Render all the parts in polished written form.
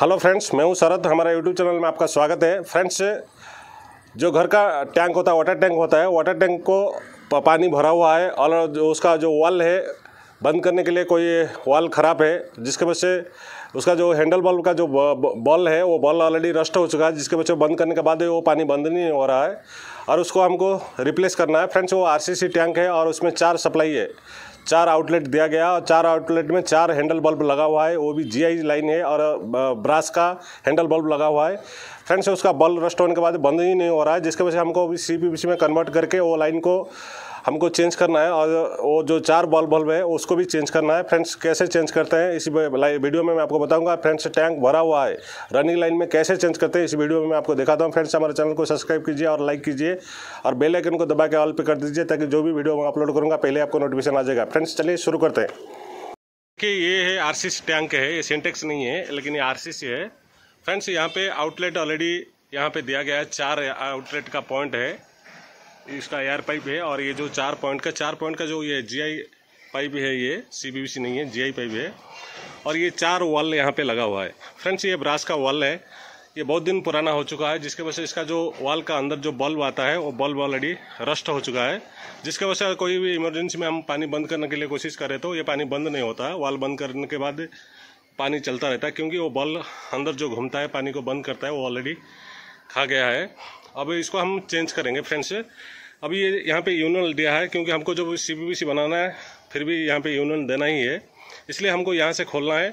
Hello friends, मैं हूं शरद। हमारा यूट्यूब चैनल में आपका स्वागत है। फ्रेंड्स, जो घर का टैंक होता है, वाटर टैंक होता है, वाटर टैंक को पानी भरा हुआ है और जो उसका जो वाल है बंद करने के लिए कोई वाल ख़राब है, जिसके वजह से उसका जो हैंडल बल्ब का जो बॉल है वो बॉल ऑलरेडी रस्ट हो चुका है, जिसके वजह से बंद करने के बाद वो पानी बंद नहीं हो रहा है और उसको हमको रिप्लेस करना है। फ्रेंड्स, वो आरसीसी टैंक है और उसमें 4 सप्लाई है, 4 आउटलेट दिया गया और 4 आउटलेट में 4 हैंडल बल्ब लगा हुआ है, वो भी जीआई लाइन है और ब्रास का हैंडल बल्ब लगा हुआ है। फ्रेंड्स, उसका बल्ब रस्ट होने के बाद बंद ही नहीं हो रहा है, जिसके वजह से हमको अभी CPVC में कन्वर्ट करके वो लाइन को हमको चेंज करना है और वो जो 4 बल्ब है उसको भी चेंज करना है। फ्रेंड्स, कैसे चेंज करते हैं इसी वीडियो में मैं आपको बताऊंगा। फ्रेंड्स, टैंक भरा हुआ है, रनिंग लाइन में कैसे चेंज करते हैं इस वीडियो में मैं आपको दिखाता हूं। फ्रेंड्स, हमारे चैनल को सब्सक्राइब कीजिए और लाइक कीजिए और बेल आइकन को दबा के ऑल पे कर दीजिए, ताकि जो भी वीडियो मैं अपलोड करूँगा पहले आपको नोटिफिकेशन आ जाएगा। फ्रेंड्स, चलिए शुरू करते हैं कि ये है आरसीसी टैंक है, ये सिंटेक्स नहीं है लेकिन ये आरसीसी है। फ्रेंड्स, यहाँ पे आउटलेट ऑलरेडी यहाँ पे दिया गया है, 4 आउटलेट का पॉइंट है, इसका एयर पाइप है और ये जो 4 पॉइंट का जो ये जीआई पाइप है, ये CPVC नहीं है, जीआई पाइप है और ये 4 वॉल यहाँ पे लगा हुआ है। फ्रेंड्स, ये ब्रास का वॉल है, ये बहुत दिन पुराना हो चुका है, जिसके वजह से इसका जो वॉल का अंदर जो बल्ब आता है वो बल्ब ऑलरेडी रस्ट हो चुका है, जिसके वजह से कोई भी इमरजेंसी में हम पानी बंद करने के लिए कोशिश करें तो ये पानी बंद नहीं होता है। वॉल बंद करने के बाद पानी चलता रहता है, क्योंकि वो बल्ब अंदर जो घूमता है पानी को बंद करता है, वो ऑलरेडी खा गया है। अब इसको हम चेंज करेंगे। फ्रेंड्स, अभी ये यहाँ पे यूनियन दिया है, क्योंकि हमको जब CPVC बनाना है फिर भी यहाँ पे यूनियन देना ही है, इसलिए हमको यहाँ से खोलना है।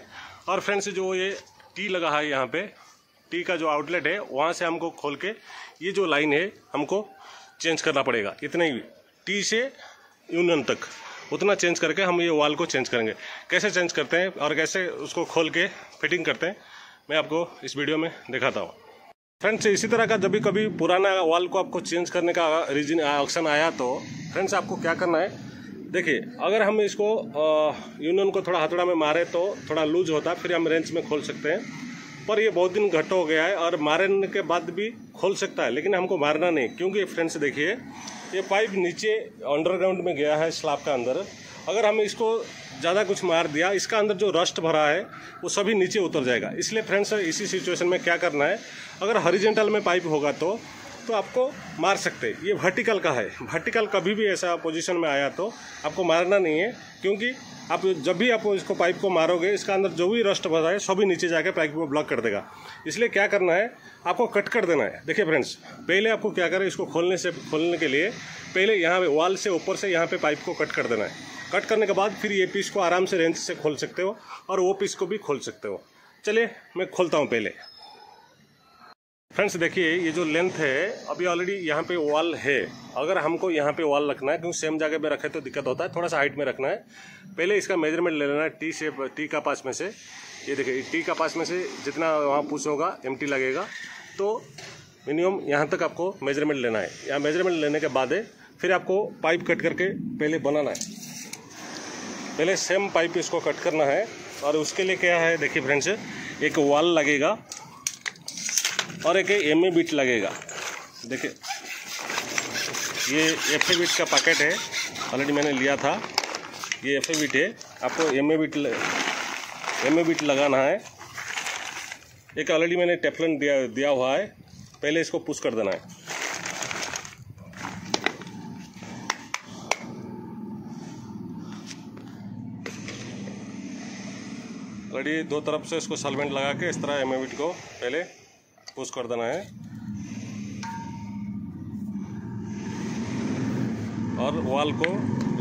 और फ्रेंड्स, जो ये टी लगा है यहाँ पे, टी का जो आउटलेट है वहाँ से हमको खोल के ये जो लाइन है हमको चेंज करना पड़ेगा, इतना ही टी से यूनियन तक उतना चेंज करके हम ये वाल को चेंज करेंगे। कैसे चेंज करते हैं और कैसे उसको खोल के फिटिंग करते हैं मैं आपको इस वीडियो में दिखाता हूँ। फ्रेंड्स, इसी तरह का जब भी कभी पुराना वाल को आपको चेंज करने का रीजन ऑप्शन आया तो फ्रेंड्स आपको क्या करना है, देखिए अगर हम इसको यूनियन को थोड़ा हथौड़ा में मारे तो थोड़ा लूज होता है, फिर हम रेंच में खोल सकते हैं, पर ये बहुत दिन घट हो गया है और मारने के बाद भी खोल सकता है, लेकिन हमको मारना नहीं, क्योंकि फ्रेंड्स देखिए ये पाइप नीचे अंडरग्राउंड में गया है, स्लैब का अंदर। अगर हम इसको ज़्यादा कुछ मार दिया, इसका अंदर जो रस्ट भरा है वो सभी नीचे उतर जाएगा। इसलिए फ्रेंड्स, इसी सिचुएशन में क्या करना है, अगर हॉरिजॉन्टल में पाइप होगा तो आपको मार सकते हैं, ये वर्टिकल का है, वर्टिकल कभी भी ऐसा पोजीशन में आया तो आपको मारना नहीं है, क्योंकि आप जब भी आप इसको पाइप को मारोगे इसका अंदर जो भी रस्ट भरा है सभी नीचे जाके पाइप को ब्लॉक कर देगा। इसलिए क्या करना है, आपको कट कर देना है। देखिए फ्रेंड्स, पहले आपको क्या करें, इसको खोलने के लिए पहले यहाँ पे वॉल से ऊपर से यहाँ पे पाइप को कट कर देना है। कट करने के बाद फिर ये पीस को आराम से रेंच से खोल सकते हो और वो पीस को भी खोल सकते हो। चलिए मैं खोलता हूँ पहले। फ्रेंड्स देखिए, ये जो लेंथ है अभी ऑलरेडी यहाँ पे वॉल है, अगर हमको यहाँ पे वॉल रखना है, क्योंकि सेम जगह पे रखे तो दिक्कत होता है, थोड़ा सा हाइट में रखना है। पहले इसका मेजरमेंट ले लेना है टी का पास में से, ये देखिए टी का पास में से जितना वहाँ पुश होगा एमटी लगेगा, तो मिनिमम यहाँ तक आपको मेजरमेंट लेना है। यहाँ मेजरमेंट लेने के बाद फिर आपको पाइप कट करके पहले बनाना है, पहले सेम पाइप इसको कट करना है। और उसके लिए क्या है, देखिए फ्रेंड्स, एक वॉल लगेगा और एक एमए बिट लगेगा। देखिए ये एफए बिट का पैकेट है, ऑलरेडी मैंने लिया था, ये एफए बिट है, आपको एमए बिट लगाना है। एक ऑलरेडी मैंने टेफ्लॉन दिया हुआ है, पहले इसको पुश कर देना है। ऑलरेडी 2 तरफ से इसको सॉल्वेंट लगा के इस तरह एमए बिट को पहले पुश कर देना है और वाल को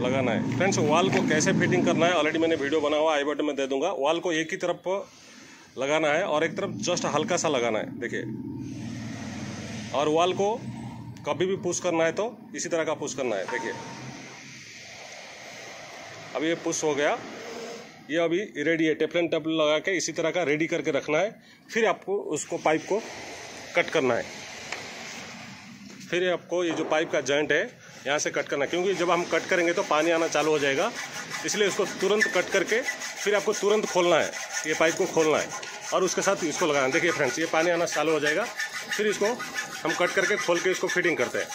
लगाना है। फ्रेंड्स, वाल को कैसे फिटिंग करना है ऑलरेडी मैंने वीडियो बना हुआ, आई बटन में दे दूंगा। वाल को एक ही तरफ लगाना है और एक तरफ जस्ट हल्का सा लगाना है, देखिए। और वाल को कभी भी पुश करना है तो इसी तरह का पुश करना है, देखिए। अब ये पुश हो गया, ये अभी रेडी है, टेफ्लॉन टैप लगा के इसी तरह का रेडी करके रखना है। फिर आपको उसको पाइप को कट करना है, फिर आपको ये जो पाइप का जॉइंट है यहाँ से कट करना है, क्योंकि जब हम कट करेंगे तो पानी आना चालू हो जाएगा, इसलिए उसको तुरंत कट करके फिर आपको तुरंत खोलना है, ये पाइप को खोलना है और उसके साथ इसको लगाना है। देखिए फ्रेंड्स, ये पानी आना चालू हो जाएगा, फिर इसको हम कट करके खोल के इसको फिटिंग करते हैं।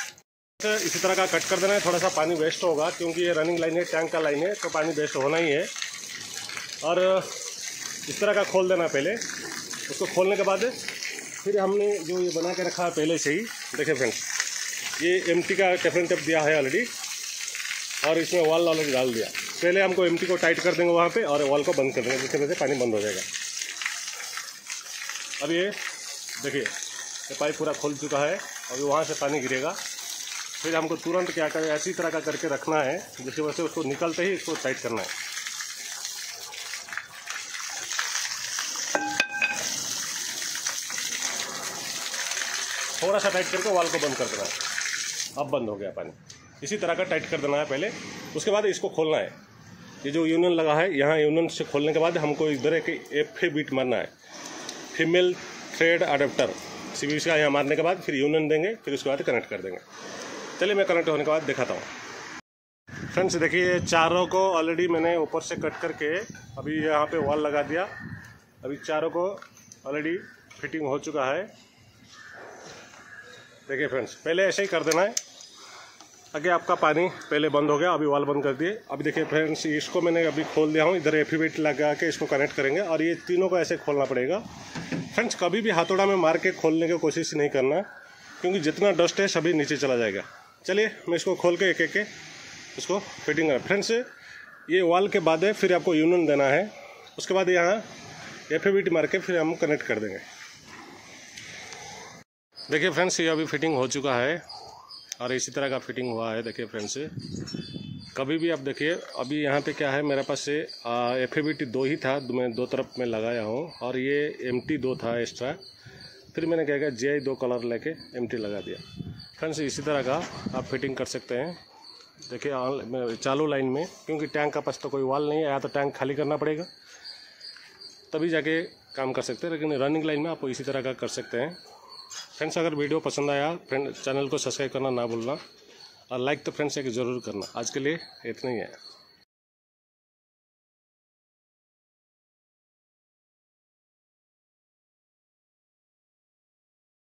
इसी तरह का कट कर देना है, थोड़ा सा पानी वेस्ट होगा, क्योंकि ये रनिंग लाइन है, टैंक का लाइन है, तो पानी वेस्ट होना ही है। और इस तरह का खोल देना पहले, उसको खोलने के बाद फिर हमने जो ये बना के रखा है पहले से ही, देखिए फ्रेंड्स ये एमटी का टेफरन टेप दिया है ऑलरेडी और इसमें वाल ऑलरेडी डाल दिया। पहले हमको एमटी को टाइट कर देंगे वहाँ पे और वाल को बंद कर देंगे, जिसकी वजह से पानी बंद हो जाएगा। अब ये देखिए ये पाइप पूरा खोल चुका है, अभी वहाँ से पानी गिरेगा। फिर हमको तुरंत क्या करें, ऐसी तरह का करके रखना है जिसकी वजह से उसको निकलते ही इसको टाइट करना है। थोड़ा सा टाइट करके वाल को बंद कर देना है, अब बंद हो गया पानी। इसी तरह का टाइट कर देना है पहले, उसके बाद इसको खोलना है। ये जो यूनियन लगा है यहाँ, यूनियन से खोलने के बाद हमको इधर एक एफ ए बीट मारना है, फीमेल थ्रेड अडेप्टर CBC का। यहाँ मारने के बाद फिर यूनियन देंगे, फिर उसके बाद कनेक्ट कर देंगे। चलिए मैं कनेक्ट होने के बाद दिखाता हूँ। फ्रेंड्स देखिए चारों को ऑलरेडी मैंने ऊपर से कट करके अभी यहाँ पर वॉल लगा दिया। अभी चारों को ऑलरेडी फिटिंग हो चुका है। देखिए फ्रेंड्स पहले ऐसे ही कर देना है। आगे आपका पानी पहले बंद हो गया, अभी वाल बंद कर दिए। अभी देखिए फ्रेंड्स इसको मैंने अभी खोल दिया हूँ, इधर एफीबीट लगा के इसको कनेक्ट करेंगे और ये तीनों को ऐसे खोलना पड़ेगा। फ्रेंड्स कभी भी हाथोड़ा में मार के खोलने की कोशिश नहीं करना, क्योंकि जितना डस्ट है सभी नीचे चला जाएगा। चलिए मैं इसको खोल के एक एक के इसको फिटिंग कर। फ्रेंड्स ये वाल के बाद है, फिर आपको यूनियन देना है, उसके बाद यहाँ एफीबीट मार के फिर हम कनेक्ट कर देंगे। देखिए फ्रेंड्स ये अभी फिटिंग हो चुका है और इसी तरह का फिटिंग हुआ है। देखिए फ्रेंड्स कभी भी आप देखिए, अभी यहाँ पे क्या है, मेरे पास से FABT 2 ही था, मैं दो तरफ में लगाया हूँ और ये MT 2 था एक्स्ट्रा। फिर मैंने क्या किया, GI 2 कलर लेके MT लगा दिया। फ्रेंड्स इसी तरह का आप फिटिंग कर सकते हैं। देखिए चालू लाइन में, क्योंकि टैंक का पास तो कोई वाल नहीं है, या तो टैंक खाली करना पड़ेगा तभी जाके काम कर सकते हैं, लेकिन रनिंग लाइन में आप इसी तरह का कर सकते हैं। फ्रेंड्स अगर वीडियो पसंद आया फ्रेंड चैनल को सब्सक्राइब करना ना भूलना और लाइक तो फ्रेंड्स एक ज़रूर करना। आज के लिए इतना ही है।